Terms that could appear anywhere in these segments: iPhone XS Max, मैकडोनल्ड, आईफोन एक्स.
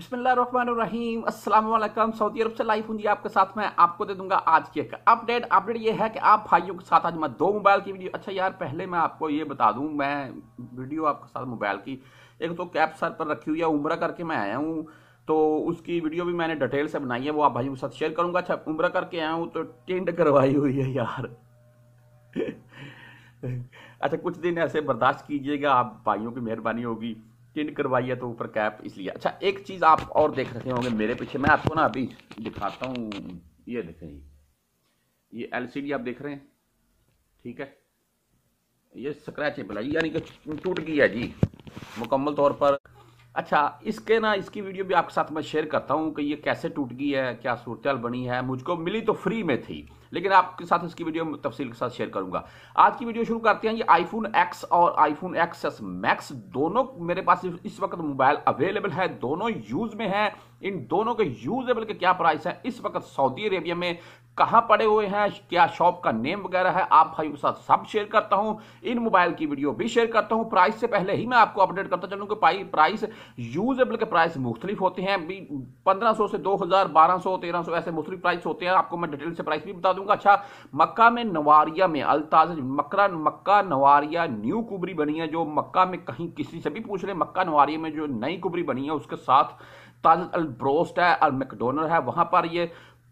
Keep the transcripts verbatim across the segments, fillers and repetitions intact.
बिस्मिल्लाहिर्रहमानिर्रहीम अस्सलाम वालेकुम। सऊदी अरब से लाइव हूँ जी आपके साथ। मैं आपको दे दूंगा आज की एक अपडेट। अपडेट ये है कि आप भाइयों के साथ आज मैं दो मोबाइल की वीडियो, अच्छा यार पहले मैं आपको ये बता दूं, मैं वीडियो आपके साथ मोबाइल की एक तो कैप सर पर रखी हुई है, उम्रा करके मैं आया हूँ तो उसकी वीडियो भी मैंने डिटेल से बनाई है, वो आप भाइयों के साथ शेयर करूँगा। अच्छा उम्रा करके आया हूँ तो टेंट करवाई हुई है यार। अच्छा कुछ दिन ऐसे बर्दाश्त कीजिएगा, आप भाइयों की मेहरबानी होगी। टिंड करवाई है तो ऊपर कैप इसलिए। अच्छा एक चीज़ आप और देख रहे होंगे मेरे पीछे, मैं आपको ना अभी दिखाता हूँ। ये देखें ये एलसीडी आप देख रहे हैं, ठीक है, ये स्क्रैचेबल है यानी कि टूट गई है जी मुकम्मल तौर पर। अच्छा इसके ना इसकी वीडियो भी आपके साथ मैं शेयर करता हूँ कि ये कैसे टूट गई है, क्या सूरत बनी है। मुझको मिली तो फ्री में थी, लेकिन आपके साथ इसकी वीडियो तफसील के साथ शेयर करूंगा। आज की वीडियो शुरू करते हैं। ये आईफोन एक्स और आईफोन एक्सएस मैक्स दोनों मेरे पास इस वक्त मोबाइल अवेलेबल है, दोनों यूज में है। इन दोनों के यूजेबल के क्या प्राइस है इस वक्त सऊदी अरेबिया में, कहाँ पड़े हुए हैं, क्या शॉप का नेम वगैरह है, आप भाई के साथ सब शेयर करता हूँ। इन मोबाइल की वीडियो भी शेयर करता हूँ। प्राइस से पहले ही मैं आपको अपडेट करता चलूँ कि प्राइस यूजेबल के प्राइस मुख्तलिफ होते हैं, पंद्रह सौ से दो हजार बारह सौ तेरह सौ ऐसे मुख्तलिफ प्राइस होते हैं। आपको मैं डिटेल से प्राइस भी बता दूँ। अच्छा मक्का में नवारिया में अल्ताज मकरा मक्का नवारिया न्यू कुबरी बनी है, जो मक्का में कहीं किसी से भी पूछ ले, मक्का नवारिया में जो नई कुबरी बनी है उसके साथ ताज अल ब्रोस्ट है और मैकडोनल्ड है, वहां पर ये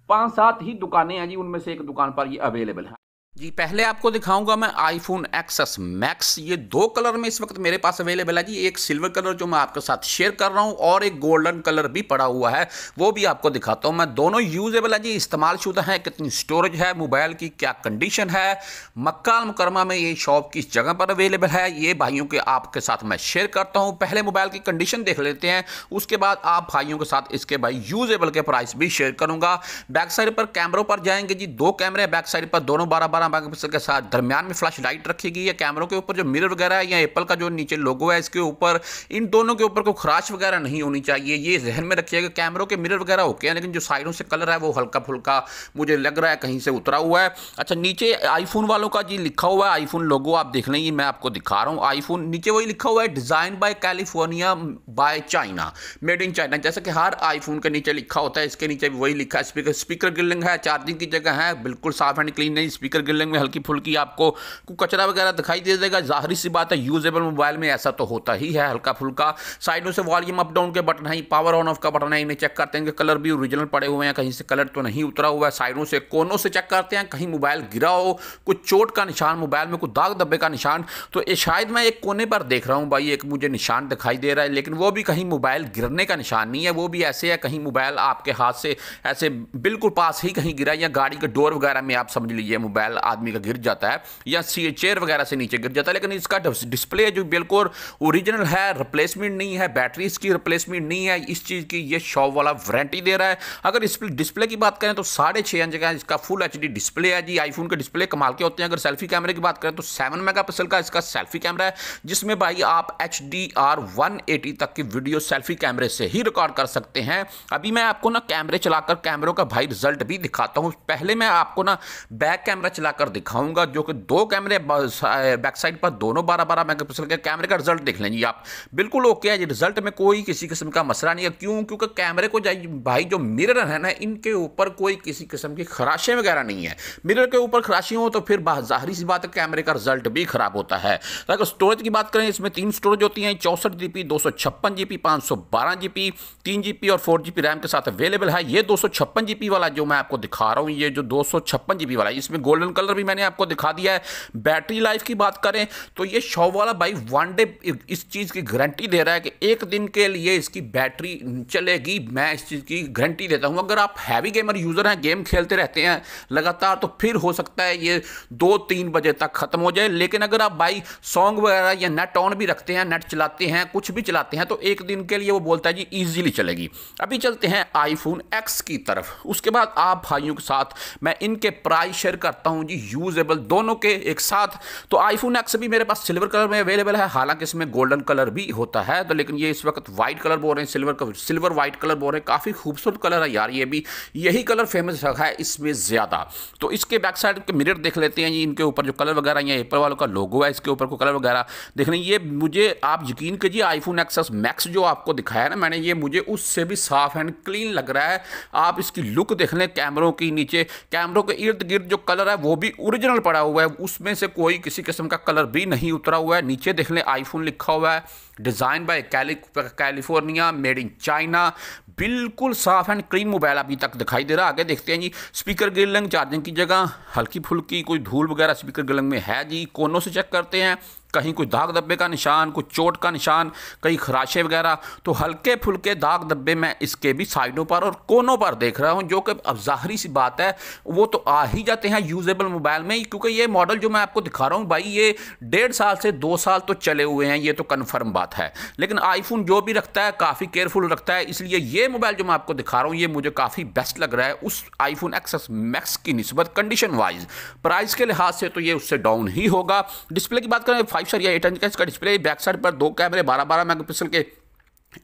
पांच सात ही दुकानें हैं जी, उनमें से एक दुकान पर ये अवेलेबल है जी। पहले आपको दिखाऊंगा मैं आईफोन एक्सएस मैक्स। ये दो कलर में इस वक्त मेरे पास अवेलेबल है जी, एक सिल्वर कलर जो मैं आपके साथ शेयर कर रहा हूं और एक गोल्डन कलर भी पड़ा हुआ है, वो भी आपको दिखाता हूं मैं। दोनों यूजेबल है जी, इस्तेमालशुदा है। कितनी स्टोरेज है मोबाइल की, क्या कंडीशन है। मक्का अल मुकरमा में ये शॉप किस जगह पर अवेलेबल है, ये भाइयों के आपके साथ मैं शेयर करता हूँ। पहले मोबाइल की कंडीशन देख लेते हैं, उसके बाद आप भाइयों के साथ इसके भाई यूजेबल के प्राइस भी शेयर करूँगा। बैक साइड पर कैमरों पर जाएंगे जी, दो कैमरे बैक साइड पर, दोनों बारह बारह मेगापिक्सल के साथ। दरमियान में फ्लैश लाइट रखी गई है। कैमरों के ऊपर जो मिरर वगैरह है या एप्पल का जो नीचे लोगो है इसके ऊपर, इन दोनों के ऊपर कोई खराश वगैरह नहीं होनी चाहिए, ये जहन में रखिएगा। कैमरों के मिरर वगैरह ओके हैं, लेकिन जो साइडों से कलर है वो हल्का फुल्का मुझे लग रहा है कहीं से उतरा हुआ है। अच्छा नीचे आईफोन वालों का जी लिखा हुआ है, आईफोन लोगो आप देख लेंगे, मैं आपको दिखा रहा हूँ। आईफोन नीचे वही लिखा हुआ है, design by California by China, made in China, जैसे कि हर आईफोन के नीचे लिखा होता है, इसके नीचे भी वही लिखा है। स्पीकर स्पीकर ग्रिलिंग है, चार्जिंग की जगह है, बिल्कुल साफ एंड क्लीन नहीं। स्पीकर ग्रिलिंग में हल्की फुल्की आपको कचरा वगैरह दिखाई दे देगा, जाहिर सी बात है यूजेबल मोबाइल में ऐसा तो होता ही है हल्का फुल्का। साइडों से वॉल्यूम अप डाउन के बटन है, पावर ऑन ऑफ का बटन है, इन्हें चेक करते हैं कि कलर भी ओरिजिनल पड़े हुए हैं, कहीं से कलर तो नहीं उतरा हुआ है। साइडों से कोनों से चेक करते हैं, कहीं मोबाइल गिरा हो, कुछ चोट का निशान मोबाइल में, कुछ दाग धब्बे का निशान, तो ये शायद मैं एक कोने पर देख रहा हूँ भाई, एक मुझे निशान दिखाई दे रहा है, लेकिन वो भी कहीं मोबाइल गिरने का निशान नहीं है, वो भी ऐसे है कहीं मोबाइल आपके हाथ से ऐसे बिल्कुल पास ही कहीं गिरा, या गाड़ी के डोर वगैरह में आप समझ लीजिए मोबाइल आदमी का गिर जाता है, या सी चेयर वगैरह से नीचे गिर जाता है। लेकिन इसका डिस्प्ले जो बिल्कुल ओरिजिनल है, रिप्लेसमेंट नहीं है, बैटरी इसकी रिप्लेसमेंट नहीं है, इस चीज़ की ये शॉप वाला वारंटी दे रहा है। अगर इस डिस्प्ले की बात करें तो साढ़े छः इंच का इसका फुल एच डी डिस्प्ले है जी। आईफोन के डिस्प्ले कमाल के होते हैं। अगर सेल्फी कैमरे की बात करें तो सेवन मेगा पिक्सल का इसका सेल्फी कैमरा है, जिसमें भाई आप H D R one eighty तक की वीडियो सेल्फी कैमरे से ही रिकॉर्ड कर सकते हैं। अभी मैं आपको ना कैमरे चलाकर कैमरों का भाई रिजल्ट भी दिखाता हूँ। पहले मैं आपको ना बैक कैमरा चलाकर दिखाऊंगा, जो कि दो कैमरे बैक साइड पर, दोनों बारह बारह मेगापिक्सल के कैमरे का रिजल्ट देख लेंगे आप, बिल्कुल ओके है रिजल्ट में कोई किसी किस्म का मसला नहीं है। क्यों? क्योंकि कैमरे को भाई जो मिरर है ना, इनके ऊपर कोई किसी किस्म की खराशें वगैरह नहीं है। मिरर के ऊपर खराशें हो तो फिर जाहिर सी बात है कैमरे का रिजल्ट भी खराब होता है। तो अगर स्टोरेज की बात करें, इसमें तीन स्टोरेज होती हैं, चौसठ जी बी दो सौ छप्पन जी बी पाँच सौ बारह जी बी तीन जी बी और फोर जी बी रैम के साथ अवेलेबल है। ये दो सौ छप्पन जी बी वाला जो मैं आपको दिखा रहा हूँ, ये जो दो सौ छप्पन जी बी वाला, इसमें गोल्डन कलर भी मैंने आपको दिखा दिया है। बैटरी लाइफ की बात करें तो ये शॉप वाला भाई वन डे इस चीज़ की गारंटी दे रहा है कि एक दिन के लिए इसकी बैटरी चलेगी, मैं इस चीज़ की गारंटी देता हूँ। अगर आप हैवी गेमर यूज़र हैं, गेम खेलते रहते हैं लगातार, तो फिर हो सकता है ये दो तीन बजे तक ख़त्म हो जाए। लेकिन अगर आप भाई सॉन्ग वगैरह या नेट ऑन भी रखते हैं, नेट चलाते हैं, कुछ भी चलाते हैं, तो एक दिन के लिए वो बोलता है जी ईजिली चलेगी। अभी चलते हैं आईफोन एक्स की तरफ, उसके बाद आप भाइयों के साथ मैं इनके प्राइस शेयर करता हूँ जी यूजेबल दोनों के एक साथ। तो आईफोन एक्स भी मेरे पास सिल्वर कलर में अवेलेबल है, हालांकि इसमें गोल्डन कलर भी होता है, तो लेकिन ये इस वक्त वाइट कलर बोल रहे हैं, सिल्वर सिल्वर वाइट कलर बोल रहे हैं। काफ़ी खूबसूरत कलर है यार, ये भी यही कलर फेमस रखा है इसमें ज़्यादा। तो इसके बैक साइड के मिरर देख लेते हैं, इनके ऊपर जो कलर वगैरह, यहाँ एप्पल वालों का लोगो है, इसके ऊपर को कलर वगैरह देख लें। ये मुझे आप यकीन कीजिए आईफोन एक्सएस मैक्स जो आपको दिखाया ना मैंने, ये मुझे उससे भी साफ एंड क्लीन लग रहा है। आप इसकी लुक देख लें, कैमरों की नीचे कैमरों के इर्द गिर्द जो कलर है वो भी ओरिजिनल पड़ा हुआ है, उसमें से कोई किसी किस्म का कलर भी नहीं उतरा हुआ है। नीचे देख लें आईफोन लिखा हुआ है, design by California, made in China, बिल्कुल साफ एंड क्लीन मोबाइल अभी तक दिखाई दे रहा है। आगे देखते हैं जी, स्पीकर ग्रिलिंग चार्जिंग की जगह हल्की फुल्की कोई धूल वगैरह स्पीकर ग्रिलिंग में है जी। कोनों से चेक करते हैं, कहीं कोई दाग धब्बे का निशान, कोई चोट का निशान, कहीं खराशें वगैरह, तो हल्के फुल्के दाग धब्बे मैं इसके भी साइडों पर और कोनों पर देख रहा हूं, जो कि अब जाहरी सी बात है वो तो आ ही जाते हैं यूजेबल मोबाइल में, क्योंकि ये मॉडल जो मैं आपको दिखा रहा हूं भाई, ये डेढ़ साल से दो साल तो चले हुए हैं, ये तो कन्फर्म बात है। लेकिन आईफोन जो भी रखता है काफ़ी केयरफुल रखता है, इसलिए ये मोबाइल जो मैं आपको दिखा रहा हूँ ये मुझे काफ़ी बेस्ट लग रहा है उस आईफोन एक्सएस मैक्स की निस्बत, कंडीशन वाइज। प्राइस के लिहाज से तो ये उससे डाउन ही होगा। डिस्प्ले की बात करें, फाइव स्टार या एट इंच का इसका डिस्प्ले, बैक साइड पर दो कैमरे बारह बारह मेगापिक्सल के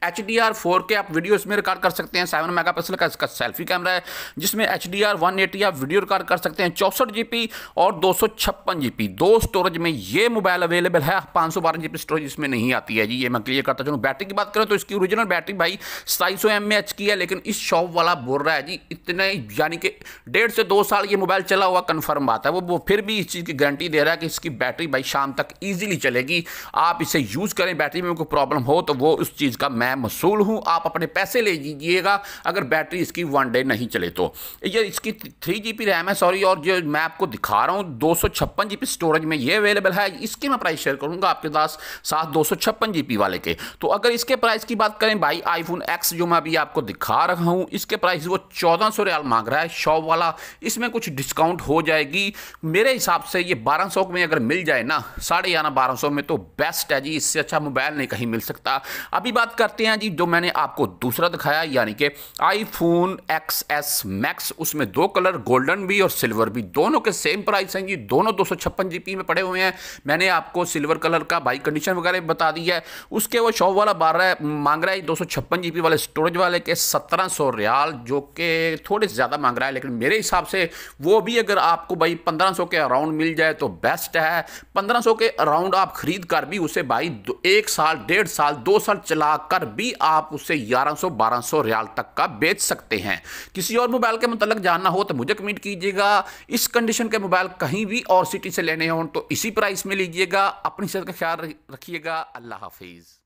एच डी आर फोर के आप वीडियो इसमें रिकॉर्ड कर सकते हैं। सात मेगापिक्सल का इसका सेल्फी कैमरा है, जिसमें H D R one eighty आप वीडियो रिकॉर्ड कर सकते हैं। चौंसठ जी बी और दो सौ छप्पन जी बी दो स्टोरेज में ये मोबाइल अवेलेबल है। पाँच सौ बारह जी बी स्टोरेज इसमें नहीं आती है जी, ये मैं क्लियर करता चलूँ। बैटरी की बात करें तो इसकी ओरिजिनल बैटरी भाई सताईस सौ एम ए एच की है, लेकिन इस शॉप वाला बोल रहा है जी इतने, यानी कि डेढ़ से दो साल ये मोबाइल चला हुआ कन्फर्म बात है, वो वो फिर भी इस चीज़ की गारंटी दे रहा है कि इसकी बैटरी भाई शाम तक ईजिली चलेगी। आप इसे यूज़ करें, बैटरी में कोई प्रॉब्लम हो तो वो उस चीज़ का मैं मसूल हूं, आप अपने पैसे ले लीजिएगा अगर बैटरी इसकी वन डे नहीं चले तो। ये इसकी थ्री जी बी रैम है सॉरी, और जो मैं आपको दिखा रहा हूं दो सौ छप्पन जी बी स्टोरेज में ये अवेलेबल है। इसकी मैं प्राइस शेयर करूंगा आपके पास साथ दो सौ छप्पन जी बी वाले के। तो अगर इसके प्राइस की बात करें भाई, आईफोन एक्स जो मैं अभी आपको दिखा रहा हूं इसके प्राइस वो चौदह सौ रियाल मांग रहा है शॉप वाला। इसमें कुछ डिस्काउंट हो जाएगी मेरे हिसाब से, ये बारह सौ में अगर मिल जाए ना, साढ़े ग्यारह बारह सौ में तो बेस्ट है जी, इससे अच्छा मोबाइल नहीं कहीं मिल सकता। अभी बात करते हैं जी जो मैंने आपको दूसरा दिखाया, यानी कि आईफोन एक्सएस मैक्स, उसमें दो कलर गोल्डन भी और सिल्वर भी, दोनों के सेम प्राइस हैं जी, दोनों दो सौ छप्पन जीबी में पड़े हुए हैं। मैंने आपको सिल्वर कलर का बाइक कंडीशन वगैरह बता दी है, उसके वो शॉप वाला बारह मांग रहा है दो सौ छप्पन जीबी वाले स्टोरेज वाले के सत्रह सौ रियाल, जो कि थोड़े से ज़्यादा मांग रहा है, लेकिन मेरे हिसाब से वो भी अगर आपको भाई पंद्रह सौ के अराउंड मिल जाए तो बेस्ट है। पंद्रह सौ के अराउंड आप खरीद कर भी उसे भाई एक साल डेढ़ साल दो साल चला कर भी आप उसे ग्यारह सौ बारह सौ रियाल तक का बेच सकते हैं। किसी और मोबाइल के मतलब जानना हो तो मुझे कमेंट कीजिएगा। इस कंडीशन के मोबाइल कहीं भी और सिटी से लेने हों तो इसी प्राइस में लीजिएगा। अपनी सेहत का ख्याल रखिएगा। अल्लाह हाफिज़।